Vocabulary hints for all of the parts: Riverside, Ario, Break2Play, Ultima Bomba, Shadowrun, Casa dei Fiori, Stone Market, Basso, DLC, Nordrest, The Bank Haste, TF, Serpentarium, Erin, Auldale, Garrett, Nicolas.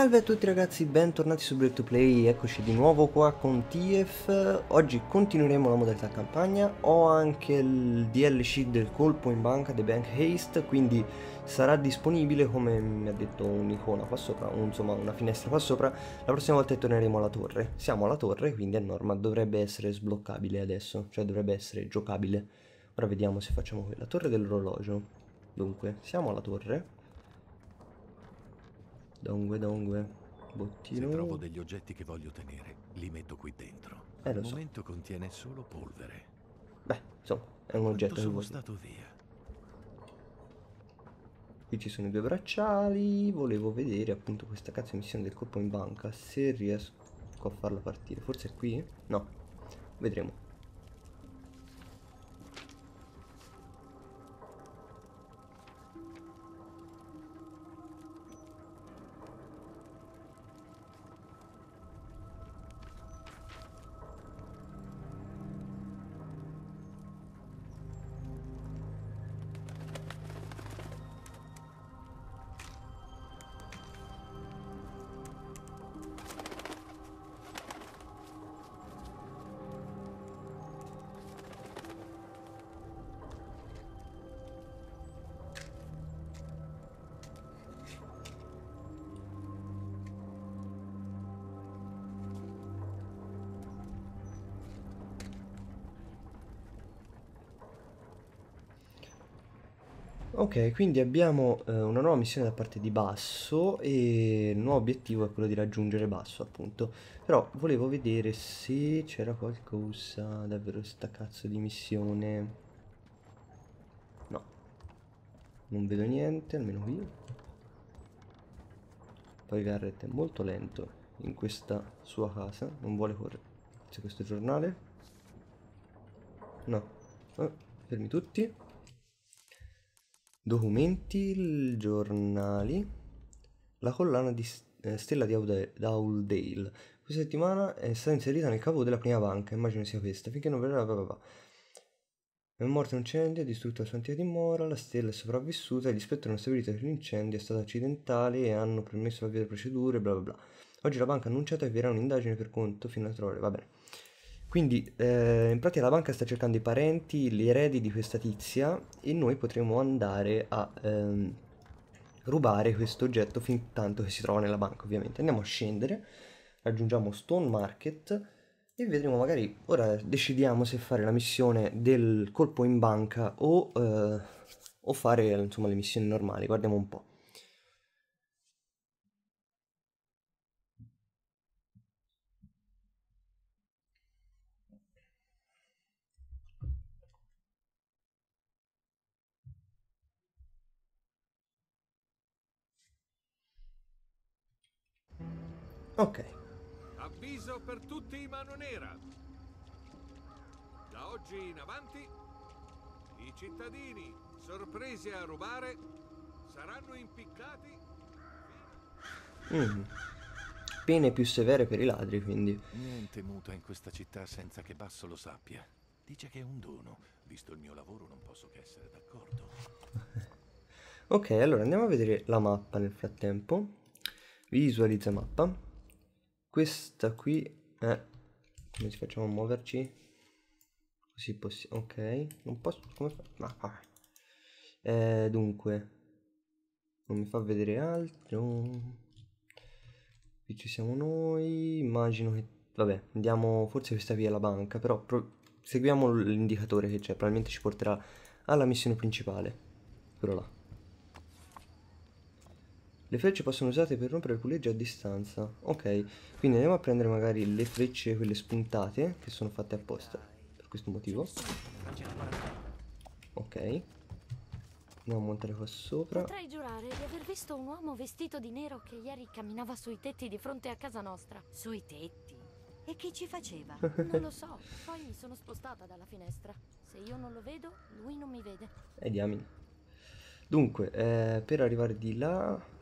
Salve a tutti ragazzi, bentornati su Break2Play, eccoci di nuovo qua con TF. Oggi continueremo la modalità campagna, ho anche il DLC del colpo in banca, The Bank Haste, quindi sarà disponibile, come mi ha detto un'icona qua sopra, insomma una finestra qua sopra, la prossima volta torneremo alla torre. Siamo alla torre, quindi a norma dovrebbe essere sbloccabile adesso, cioè dovrebbe essere giocabile. Ora vediamo se facciamo qui, la torre dell'orologio. Dunque, siamo alla torre. Dongue. Bottino. Se trovo degli oggetti che voglio tenere, li metto qui dentro. Lo so. Al momento contiene solo polvere. Beh, insomma, è un oggetto che sono stato via. Qui ci sono i due bracciali. Volevo vedere appunto questa cazzo missione del colpo in banca, se riesco a farla partire. Forse è qui? No. Vedremo. Ok, quindi abbiamo una nuova missione da parte di Basso e il nuovo obiettivo è quello di raggiungere Basso, appunto. Però volevo vedere se c'era qualcosa davvero sta cazzo di missione. No, non vedo niente, almeno qui. Poi Garrett è molto lento in questa sua casa, non vuole correre. C'è questo giornale? No, fermi tutti. Documenti, giornali, la collana di stella di Auldale. Questa settimana è stata inserita nel capo della prima banca, immagino sia questa, finché non verrà È morto un incendio, ha distrutto la sua antica dimora, la stella è sopravvissuta e gli ispettori hanno stabilito che l'incendio è stato accidentale e hanno permesso l'avvio delle procedure, Oggi la banca ha annunciato che vi era un'indagine per conto fino a 3 ore, va bene. Quindi in pratica la banca sta cercando i parenti, gli eredi di questa tizia e noi potremo andare a rubare questo oggetto fin tanto che si trova nella banca, ovviamente. Andiamo a scendere, raggiungiamo Stone Market e vedremo, magari ora decidiamo se fare la missione del colpo in banca o fare insomma le missioni normali, guardiamo un po'. Ok. Avviso per tutti mano nera. Da oggi in avanti i cittadini sorpresi a rubare saranno impiccati. Pene più severe per i ladri, quindi. Niente muta in questa città senza che Basso lo sappia. Dice che è un dono. Visto il mio lavoro non posso che essere d'accordo. Ok, allora andiamo a vedere la mappa nel frattempo. Visualizza mappa. Questa qui, come ci facciamo a muoverci? Così possiamo, ok, non posso, come fa? Dunque, non mi fa vedere altro, qui ci siamo noi, immagino che, vabbè, andiamo, forse questa via è la banca, però seguiamo l'indicatore che c'è, probabilmente ci porterà alla missione principale, però là. Le frecce possono essere usate per rompere il puleggio a distanza. Ok, quindi andiamo a prendere magari le frecce, quelle spuntate, che sono fatte apposta per questo motivo. Ok, andiamo a montare qua sopra. Potrei giurare di aver visto un uomo vestito di nero che ieri camminava sui tetti di fronte a casa nostra. Sui tetti? E che ci faceva? Non lo so, poi mi sono spostata dalla finestra. Se io non lo vedo, lui non mi vede. Diamine. Dunque, per arrivare di là...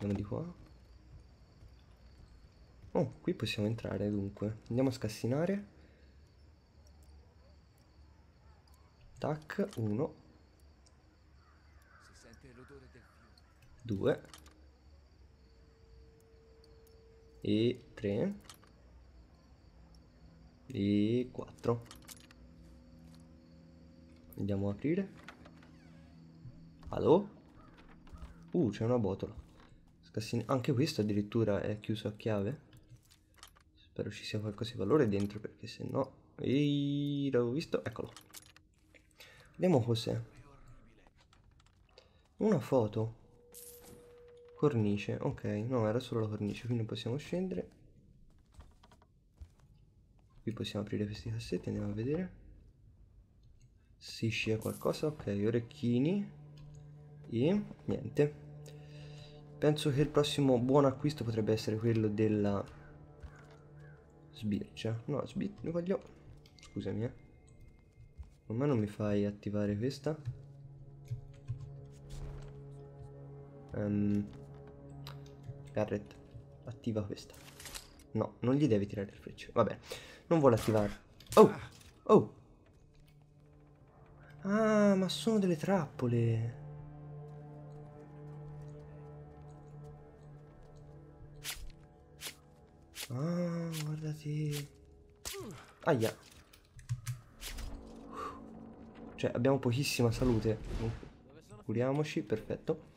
Andiamo di qua. Oh, qui possiamo entrare, dunque. Andiamo a scassinare. Tac, 1. 2. e 3 e 4. Andiamo a aprire. Allo? C'è una botola. Anche questa addirittura è chiusa a chiave. Spero ci sia qualcosa di valore dentro, perché se no... l'avevo visto, eccolo. Vediamo cos'è. Una foto. Cornice, ok. No, era solo la cornice, quindi possiamo scendere. Qui possiamo aprire questi cassetti, andiamo a vedere. Si scia qualcosa, ok. Orecchini. E niente. Penso che il prossimo buon acquisto potrebbe essere quello della sbircia. No, sbircia, voglio... Scusami, eh. Ma non mi fai attivare questa? Garrett, attiva questa. No, non gli devi tirare le frecce. Vabbè, non vuole attivare. Oh! Oh! Ah, ma sono delle trappole! Ah, guardate. Aia. Cioè, abbiamo pochissima salute. Curiamoci, perfetto.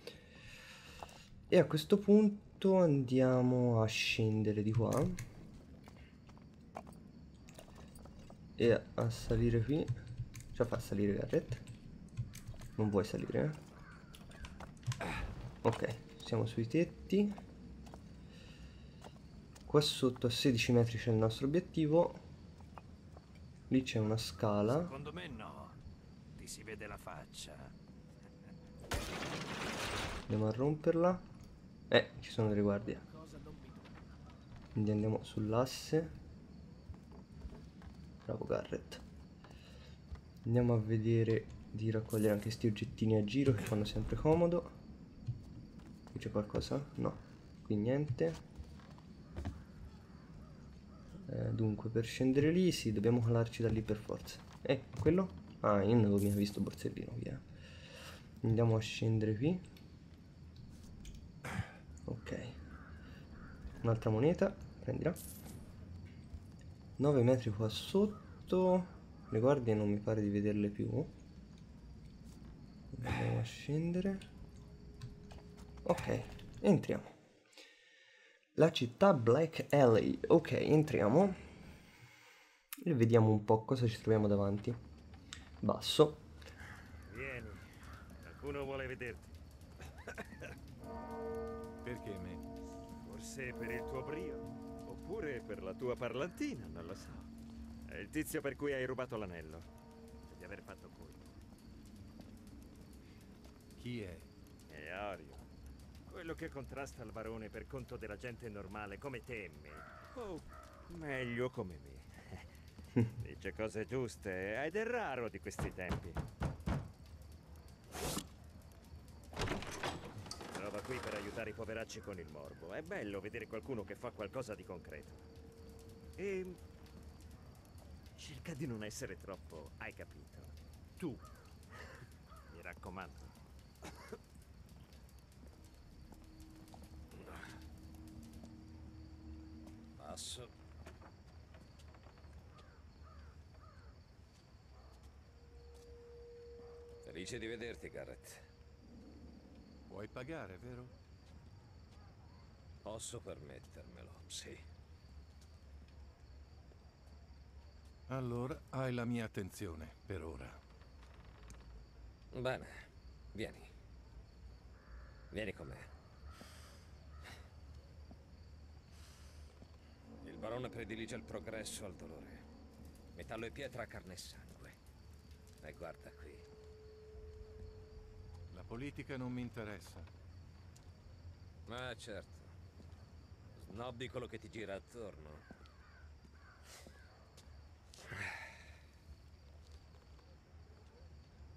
E a questo punto andiamo a scendere di qua. E a salire qui. Cioè, fa salire Garrett. Non vuoi salire, eh? Ok, siamo sui tetti. Qua sotto a 16 metri c'è il nostro obiettivo. Lì c'è una scala. Secondo me no. Ti si vede la faccia. Andiamo a romperla. Ci sono delle guardie. Quindi andiamo sull'asse. Bravo Garrett. Andiamo a vedere di raccogliere anche questi oggettini a giro che fanno sempre comodo. Qui c'è qualcosa? No. Qui niente. Dunque, per scendere lì, sì, dobbiamo calarci da lì per forza. Quello? Ah, io non avevo mica visto il borsellino, via. Andiamo a scendere qui. Ok. Un'altra moneta, prendila. 9 metri qua sotto. Le guardie non mi pare di vederle più. Andiamo a scendere. Ok, entriamo. La città Black Alley. Ok, entriamo e vediamo un po' cosa ci troviamo davanti. Basso. Vieni, qualcuno vuole vederti. Perché me? Forse per il tuo brio, oppure per la tua parlantina, non lo so. È il tizio per cui hai rubato l'anello. Devi aver fatto colpo. Chi è? È Ario. Quello che contrasta il barone per conto della gente normale come te e me. O meglio come me. Dice cose giuste ed è raro di questi tempi. Trova qui per aiutare i poveracci con il morbo. È bello vedere qualcuno che fa qualcosa di concreto. E cerca di non essere troppo, hai capito? Tu, mi raccomando. Felice di vederti, Garrett. Vuoi pagare, vero? Posso permettermelo, sì. Allora hai la mia attenzione, per ora. Bene, vieni. Vieni con me. Il barone predilige il progresso al dolore. Metallo e pietra, carne e sangue. E guarda qui. La politica non mi interessa. Ma certo. Snobbi quello che ti gira attorno.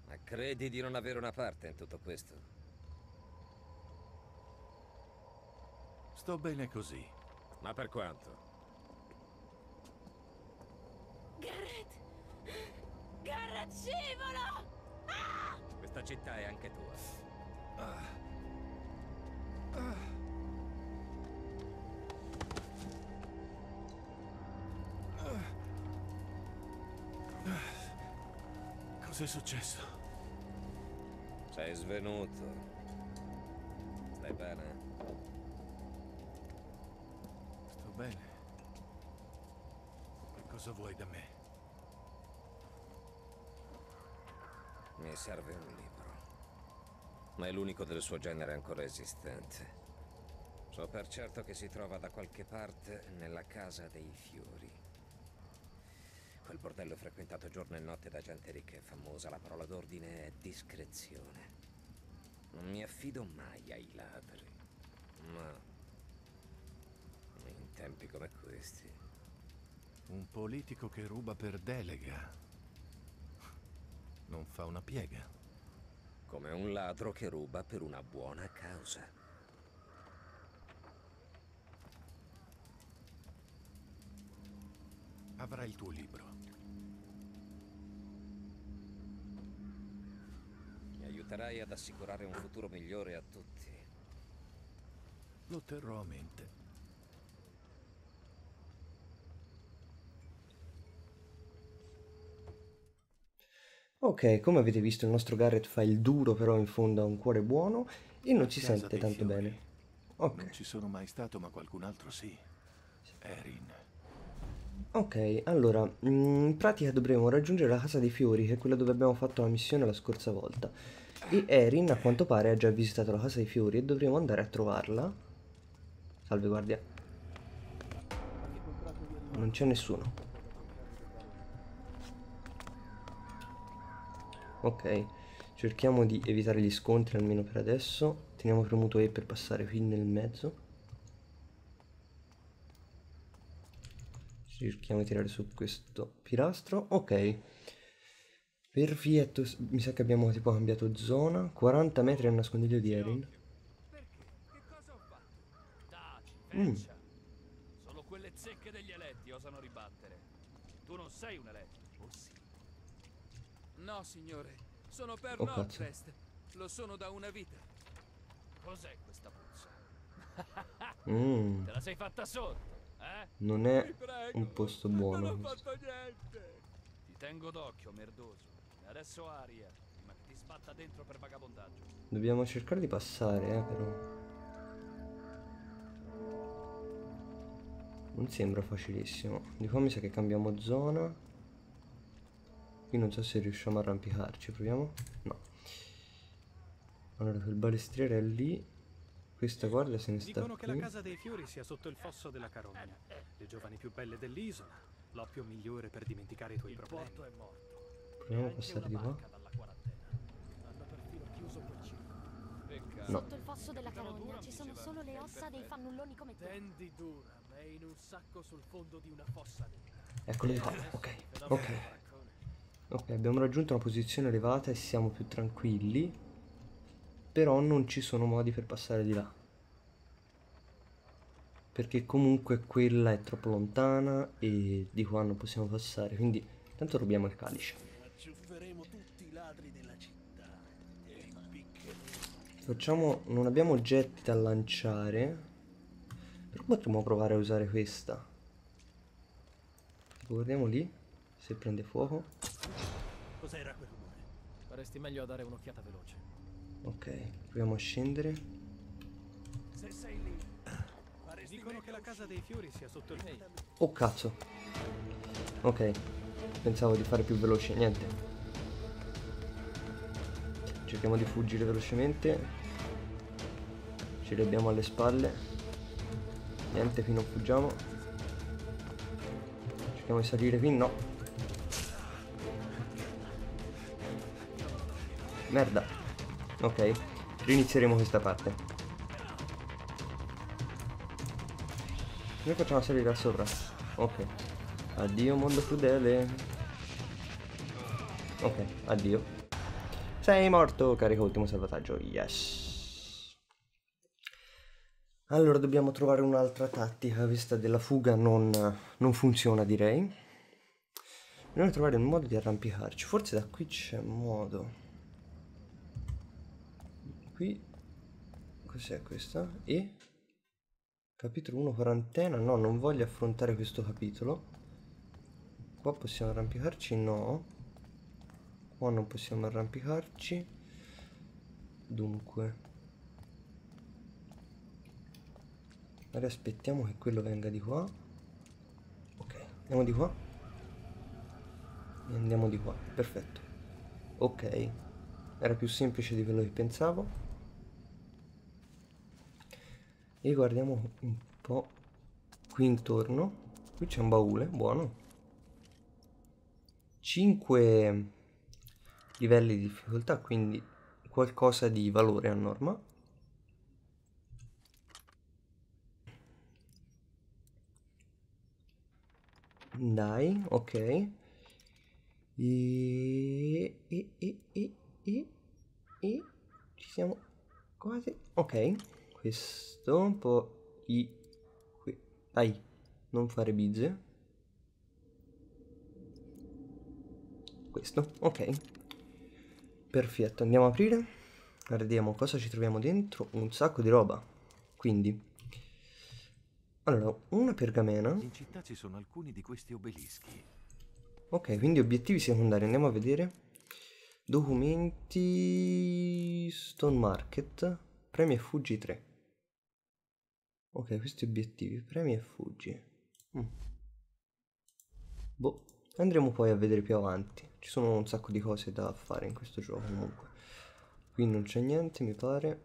Ma credi di non avere una parte in tutto questo? Sto bene così. Ma per quanto? Garrett, scivola! Ah! Questa città è anche tua. Cos'è successo? Sei svenuto. Stai bene? Sto bene. Che cosa vuoi da me? Mi serve un libro. Ma è l'unico del suo genere ancora esistente. So per certo che si trova da qualche parte nella Casa dei Fiori. Quel bordello frequentato giorno e notte da gente ricca e famosa. La parola d'ordine è discrezione. Non mi affido mai ai ladri. Ma in tempi come questi... Un politico che ruba per delega non fa una piega. Come un ladro che ruba per una buona causa. Avrai il tuo libro. Mi aiuterai ad assicurare un futuro migliore a tutti. Lo terrò a mente. Ok, come avete visto il nostro Garrett fa il duro, però in fondo ha un cuore buono e non ci sente tanto bene. Ok. Non ci sono mai stato, ma qualcun altro sì. Erin. Ok, allora, in pratica dovremo raggiungere la Casa dei Fiori, che è quella dove abbiamo fatto la missione la scorsa volta. E Erin, a quanto pare, ha già visitato la Casa dei Fiori e dovremo andare a trovarla. Salve, guardia. Non c'è nessuno. Ok, cerchiamo di evitare gli scontri, almeno per adesso. Teniamo premuto E per passare qui nel mezzo. Cerchiamo di tirare su questo pilastro. Ok, perfetto. Mi sa che abbiamo tipo cambiato zona. 40 metri al nascondiglio di Erin. Solo quelle zecche degli eletti osano ribattere. Tu non sei un eletto, o sì? No, signore, sono per Nordrest. Lo sono da una vita. Cos'è questa puzza? Te la sei fatta sotto. Non è un posto buono. Non ho fatto niente. Ti tengo d'occhio, merdoso. Adesso aria, prima che ti sbatta dentro per vagabondaggio. Dobbiamo cercare di passare, però. Non sembra facilissimo. Di qua mi sa che cambiamo zona. Qui non so se riusciamo a arrampicarci, proviamo? No. Allora, quel balestriere è lì. Questa guardia se ne sta. Dicono qui che la Casa dei Fiori sia sotto il fosso della Carogna. Le giovani più belle dell'isola. L'oppio migliore per dimenticare i tuoi problemi. Porto è morto. Proviamo a passare di qua. No. Sotto il fosso della Carogna ci sono solo le ossa dei fannulloni come te. Tendi dura, ma in un sacco sul fondo di una fossa. Eccolo di qua. Ok. Ok. Ok, abbiamo raggiunto una posizione elevata e siamo più tranquilli. Però non ci sono modi per passare di là, perché comunque quella è troppo lontana e di qua non possiamo passare. Quindi tanto rubiamo il calice. Facciamo... non abbiamo oggetti da lanciare, però potremmo provare a usare questa. Guardiamo lì se prende fuoco. Cos'era quel rumore? Faresti meglio a dare un'occhiata veloce. Ok, proviamo a scendere. Se sei lì. Dicono che la Casa dei Fiori sia sotto il fosso. Oh cazzo. Ok, pensavo di fare più veloce, niente. Cerchiamo di fuggire velocemente. Ce li abbiamo alle spalle. Niente, qui non fuggiamo. Cerchiamo di salire qui, no. Merda. Ok, rinizieremo questa parte. Noi facciamo salire da sopra. Ok. Addio mondo crudele. Ok, addio. Sei morto, carica ultimo salvataggio. Yes. Allora dobbiamo trovare un'altra tattica. Questa della fuga non funziona, direi. Dobbiamo trovare un modo di arrampicarci. Forse da qui c'è modo. Qui cos'è questa? E capitolo 1 quarantena. No, non voglio affrontare questo capitolo. Qua possiamo arrampicarci? No. Qua non possiamo arrampicarci. Dunque allora aspettiamo che quello venga di qua. Ok, andiamo di qua e andiamo di qua, perfetto. Ok, era più semplice di quello che pensavo. E guardiamo un po' qui intorno. Qui c'è un baule, buono. 5 livelli di difficoltà, quindi qualcosa di valore a norma. Dai, ok. E ci siamo quasi. Ok, questo un po' i qui. Dai, non fare bizze. Questo, ok. Perfetto, andiamo a aprire. Guardiamo cosa ci troviamo dentro. Un sacco di roba. Quindi allora, una pergamena. In città ci sono alcuni di questi obelischi. Ok, quindi obiettivi secondari, andiamo a vedere. Documenti, Stone Market, premi e fuggi 3. Ok, questi obiettivi, premi e fuggi. Boh, andremo poi a vedere più avanti. Ci sono un sacco di cose da fare in questo gioco comunque. Qui non c'è niente, mi pare.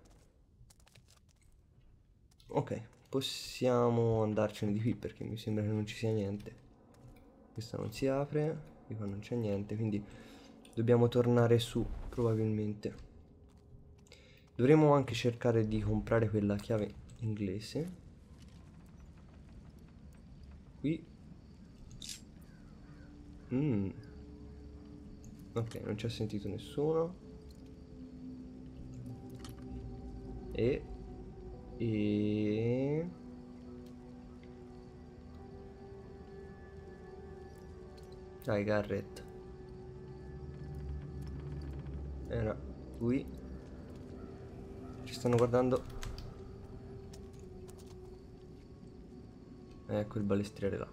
Ok, possiamo andarcene di qui perché mi sembra che non ci sia niente. Questa non si apre, qui non c'è niente, quindi dobbiamo tornare su probabilmente. Dovremmo anche cercare di comprare quella chiave inglese. Qui. Ok, non ci ha sentito nessuno. Dai Garrett. Era qui. Ci stanno guardando. Ecco il balestriere là.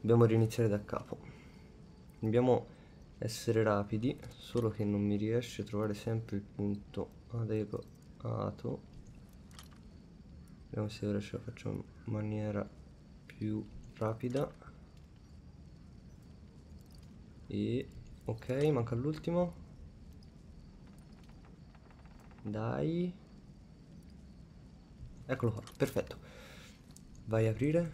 Dobbiamo riniziare da capo. Dobbiamo essere rapidi. Solo che non mi riesce a trovare sempre il punto adeguato. Vediamo se ora ce la facciamo in maniera più rapida. Ok, manca l'ultimo. Dai. Eccolo qua, perfetto. Vai a aprire.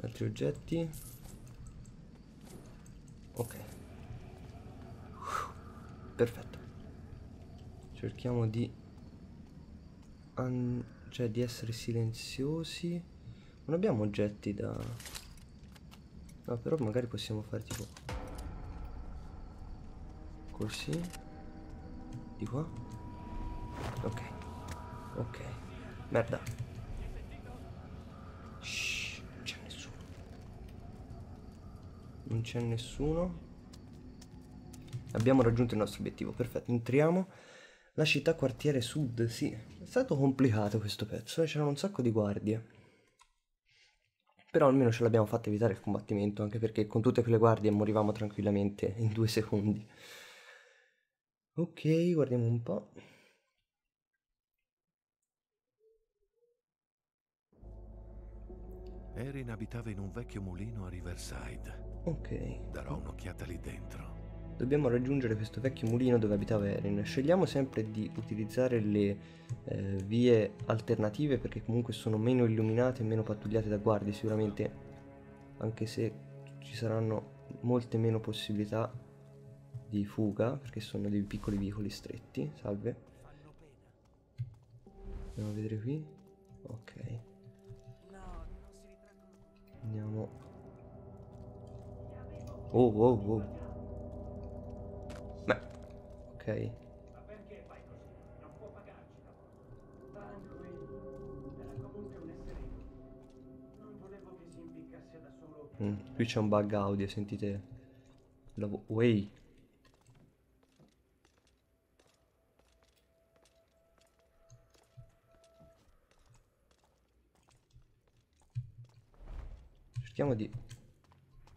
Altri oggetti. Ok. Perfetto. Cerchiamo di di essere silenziosi. Non abbiamo oggetti da... No, però magari possiamo fare tipo così. Di qua. Ok. Ok. Merda. Shhh. Non c'è nessuno. Non c'è nessuno. Abbiamo raggiunto il nostro obiettivo. Perfetto. Entriamo. La città quartiere sud. Sì. È stato complicato questo pezzo. C'erano un sacco di guardie. Però almeno ce l'abbiamo fatta evitare il combattimento, anche perché con tutte quelle guardie morivamo tranquillamente in 2 secondi. Ok, guardiamo un po'. Erin abitava in un vecchio mulino a Riverside. Ok. Darò un'occhiata lì dentro. Dobbiamo raggiungere questo vecchio mulino dove abitava Erin. Scegliamo sempre di utilizzare le vie alternative perché comunque sono meno illuminate e meno pattugliate da guardie sicuramente, anche se ci saranno molte meno possibilità di fuga perché sono dei piccoli vicoli stretti. Salve, andiamo a vedere qui. Ok, andiamo. Oh. Beh, ok. Qui c'è un bug audio, sentite la way. Cerchiamo di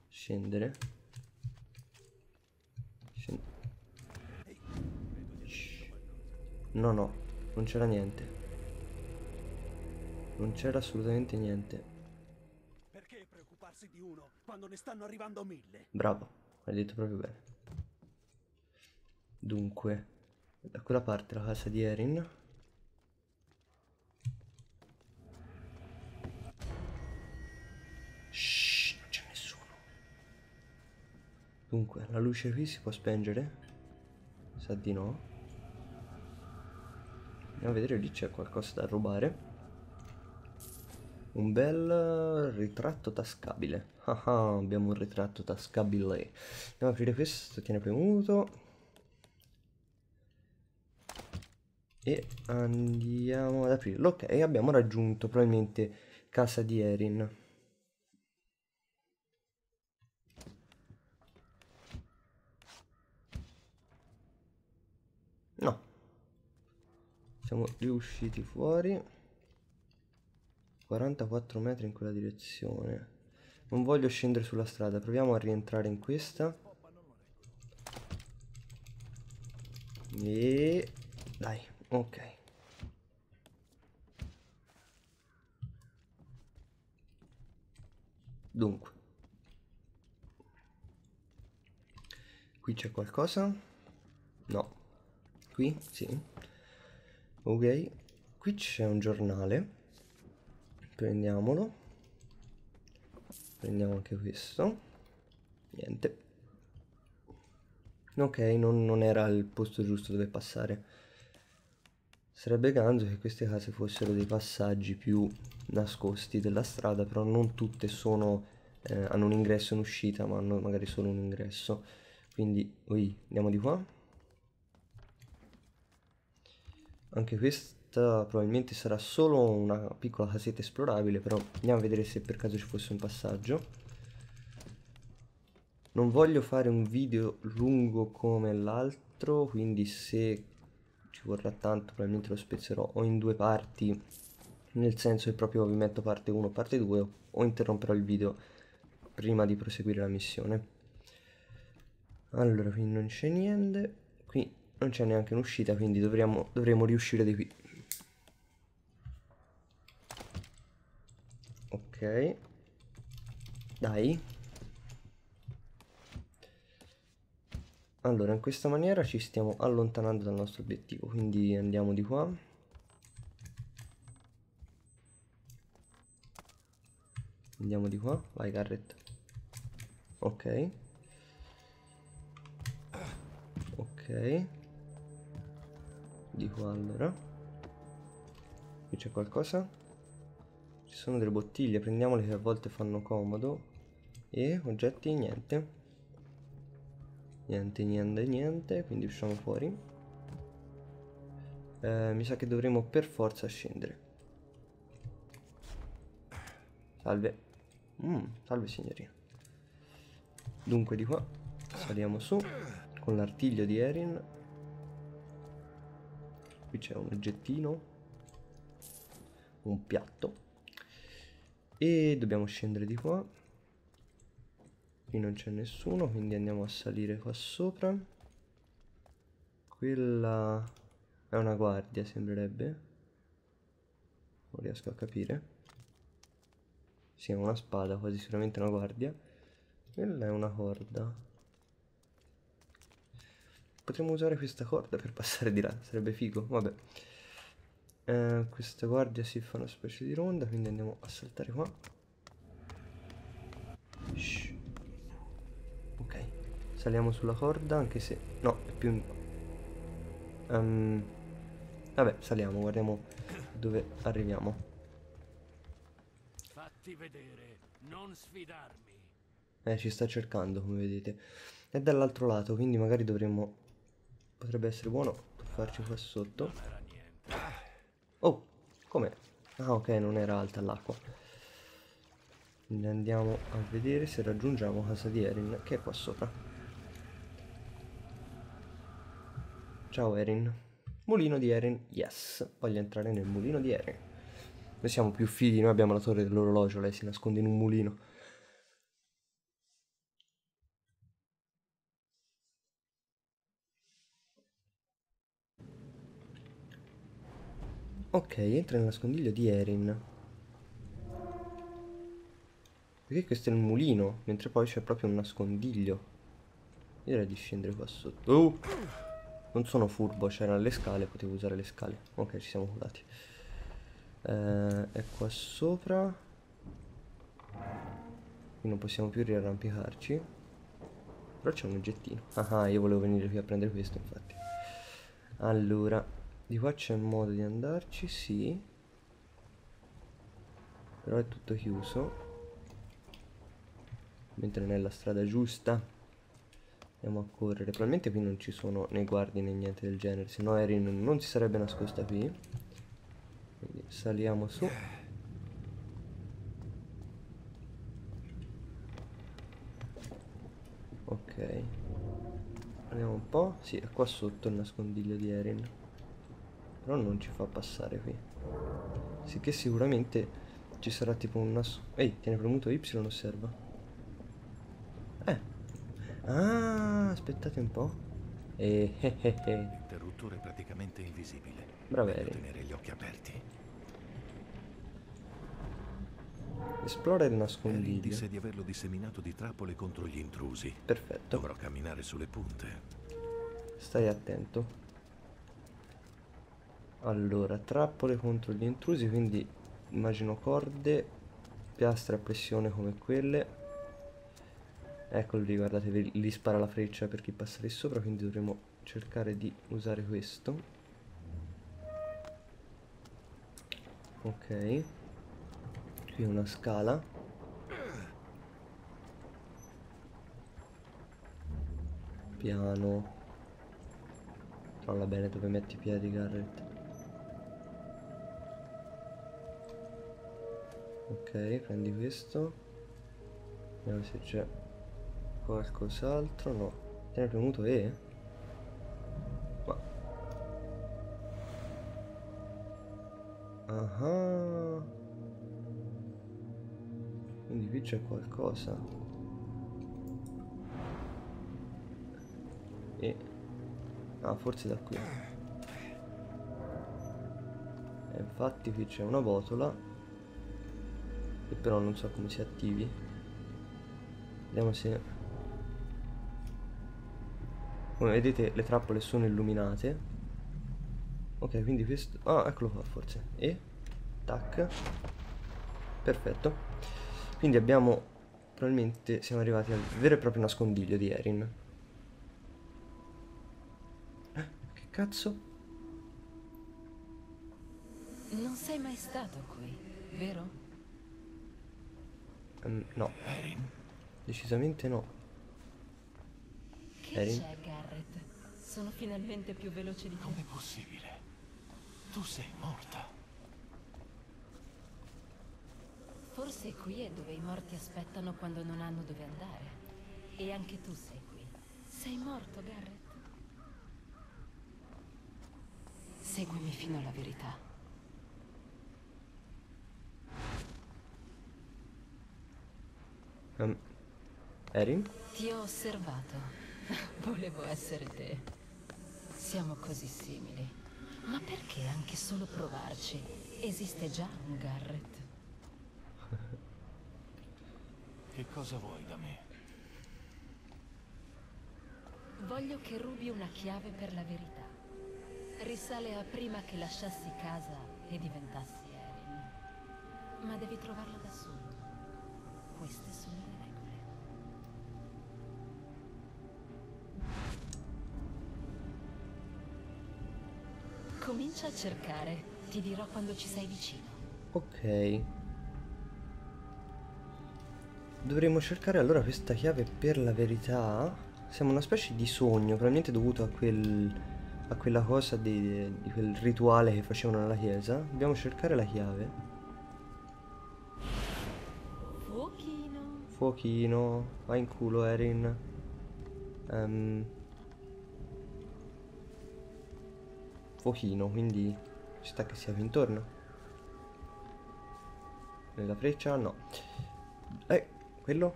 scendere. No, no, non c'era niente. Non c'era assolutamente niente. Perché preoccuparsi di uno quando ne stanno arrivando 1000? Bravo, hai detto proprio bene. Dunque, da quella parte la casa di Erin. Shhh, non c'è nessuno. Dunque, la luce qui si può spengere? Sa di no. Andiamo a vedere, lì c'è qualcosa da rubare. Un bel ritratto tascabile. Ah, abbiamo un ritratto tascabile. Andiamo ad aprire questo, tiene premuto. E andiamo ad aprirlo. Ok, abbiamo raggiunto probabilmente casa di Erin. No. Siamo riusciti fuori. 44 metri in quella direzione. Non voglio scendere sulla strada. Proviamo a rientrare in questa. E... dai, ok. Dunque, qui c'è qualcosa? No. Qui? Sì. Ok. Qui c'è un giornale. Prendiamolo. Prendiamo anche questo. Niente. Ok, non era il posto giusto dove passare. Sarebbe ganzo che queste case fossero dei passaggi più nascosti della strada, però non tutte sono, hanno un ingresso e un'uscita, ma hanno magari solo un ingresso. Quindi, oi, andiamo di qua. Anche questo probabilmente sarà solo una piccola casetta esplorabile, però andiamo a vedere se per caso ci fosse un passaggio. Non voglio fare un video lungo come l'altro, quindi se ci vorrà tanto probabilmente lo spezzerò o in due parti, nel senso che proprio vi metto parte 1 parte 2, o interromperò il video prima di proseguire la missione. Allora, qui non c'è niente, qui non c'è neanche un'uscita, quindi dovremo riuscire di qui. Ok, dai. Allora, in questa maniera ci stiamo allontanando dal nostro obiettivo, quindi andiamo di qua. Andiamo di qua, vai Garrett. Ok. Ok. Di qua allora. Qui c'è qualcosa? Ci sono delle bottiglie, prendiamole che a volte fanno comodo. E oggetti, niente. Niente, niente, niente. Quindi usciamo fuori. Mi sa che dovremo per forza scendere. Salve. Salve signorina. Dunque di qua saliamo su con l'artiglio di Erin. Qui c'è un oggettino. Un piatto. E dobbiamo scendere di qua. Qui non c'è nessuno, quindi andiamo a salire qua sopra. Quella è una guardia, sembrerebbe. Non riesco a capire. Sì, è una spada, quasi sicuramente una guardia. Quella è una corda. Potremmo usare questa corda per passare di là, sarebbe figo, vabbè. Questa guardia si fa una specie di ronda, quindi andiamo a saltare qua. Shh. Ok, saliamo sulla corda, anche se... no, è più... vabbè, saliamo, guardiamo dove arriviamo. Fatti vedere, non sfidarmi. Ci sta cercando, come vedete. È dall'altro lato, quindi magari dovremmo... potrebbe essere buono farci qua sotto. Oh, com'è? Ah, ok, non era alta l'acqua. Quindi andiamo a vedere se raggiungiamo casa di Erin, che è qua sopra. Ciao Erin. Mulino di Erin, yes. Voglio entrare nel mulino di Erin. Noi siamo più figli, noi abbiamo la torre dell'orologio, lei si nasconde in un mulino. Ok, entra nella nascondiglio di Erin. Perché questo è un mulino, mentre poi c'è proprio un nascondiglio. Io direi di scendere qua sotto. Oh! Non sono furbo, c'erano le scale, potevo usare le scale. Ok, ci siamo curati. È qua sopra. Qui non possiamo più riarrampicarci. Però c'è un oggettino. Ah, io volevo venire qui a prendere questo, infatti. Allora, di qua c'è modo di andarci, sì. Però è tutto chiuso. Mentre non è la strada giusta. Andiamo a correre. Probabilmente qui non ci sono né guardie né niente del genere. Se no Erin non si sarebbe nascosta qui. Quindi saliamo su. Ok. Andiamo un po'. Sì, è qua sotto il nascondiglio di Erin. Però non ci fa passare qui. Sicché sicuramente ci sarà tipo un nascondiglio. Ehi, tiene premuto Y, osserva. Ah, aspettate un po'. L'interruttore è praticamente invisibile. Brava Erin. Devo tenere gli occhi aperti. Esplora il nascondiglio. Erin disse di averlo disseminato di trappole contro gli intrusi. Perfetto. Dovrò camminare sulle punte. Stai attento. Allora, trappole contro gli intrusi, quindi immagino corde, piastre a pressione come quelle. Eccolo lì, guardate, lì spara la freccia per chi passa lì sopra, quindi dovremo cercare di usare questo. Ok. Qui una scala. Piano. Controlla bene dove metti i piedi, Garrett. Ok, prendi questo. Vediamo se c'è qualcos'altro. No, tiene premuto E. Ma ah, quindi qui c'è qualcosa. E ah, forse da qui. E infatti qui c'è una botola che però non so come si attivi. Vediamo se. Come vedete le trappole sono illuminate. Ok, quindi questo. Ah, eccolo qua forse. E tac. Perfetto. Quindi abbiamo. Probabilmente siamo arrivati al vero e proprio nascondiglio di Erin. Che cazzo? Non sei mai stato qui, vero? No. Decisamente no. Che c'è, Garrett? Sono finalmente più veloce di te. Com'è possibile? Tu sei morta. Forse qui è dove i morti aspettano quando non hanno dove andare. E anche tu sei qui. Sei morto, Garrett. Seguimi fino alla verità. Erin? Ti ho osservato. Volevo essere te. Siamo così simili. Ma perché anche solo provarci? Esiste già un Garrett. Che cosa vuoi da me? Voglio che rubi una chiave per la verità. Risale a prima che lasciassi casa e diventassi Erin. Ma devi trovarla da solo. Queste sono le regole. Comincia a cercare, ti dirò quando ci sei vicino. Ok. Dovremmo cercare allora questa chiave per la verità. Siamo una specie di sogno, probabilmente dovuto a quella cosa di quel rituale che facevano alla chiesa. Dobbiamo cercare la chiave. Fuochino. Fuochino, vai in culo Erin. Fuochino, quindi ci sta che siamo intorno. Nella freccia no. Quello?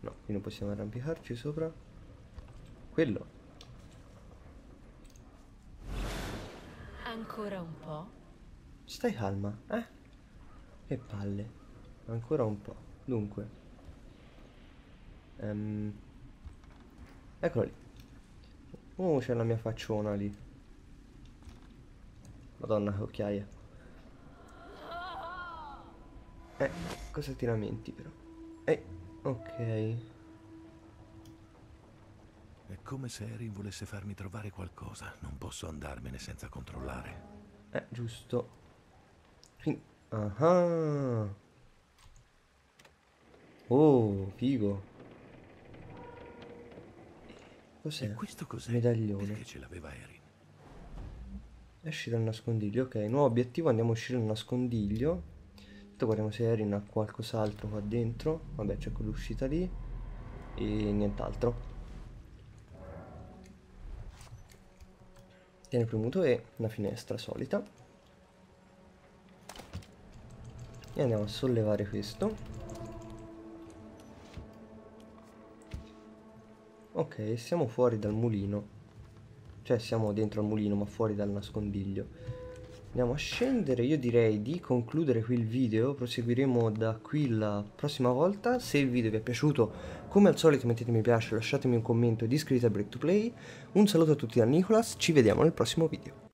No, qui non possiamo arrampicarci sopra. Quello. Ancora un po'? Stai calma, eh? Che palle. Ancora un po'. Dunque. Eccolo lì. Oh, c'è la mia facciona lì. Madonna, che occhiaia. Cosa ti lamenti però? Ok. È come se Erin volesse farmi trovare qualcosa. Non posso andarmene senza controllare. Giusto. Ah. Oh, figo. Cos'è? Questo cos'è? Medaglione. Perché ce l'aveva Erin? Esci dal nascondiglio, ok. Nuovo obiettivo, andiamo a uscire dal nascondiglio. Guardiamo se Erin ha qualcos'altro qua dentro. Vabbè, c'è quell'uscita lì. E nient'altro. Tiene premuto e una finestra solita. E andiamo a sollevare questo. Ok, siamo fuori dal mulino. Cioè siamo dentro al mulino, ma fuori dal nascondiglio. Andiamo a scendere. Io direi di concludere qui il video. Proseguiremo da qui la prossima volta. Se il video vi è piaciuto, come al solito mettete mi piace, lasciatemi un commento ed iscrivetevi a Break2Play. Un saluto a tutti da Nicolas, ci vediamo nel prossimo video.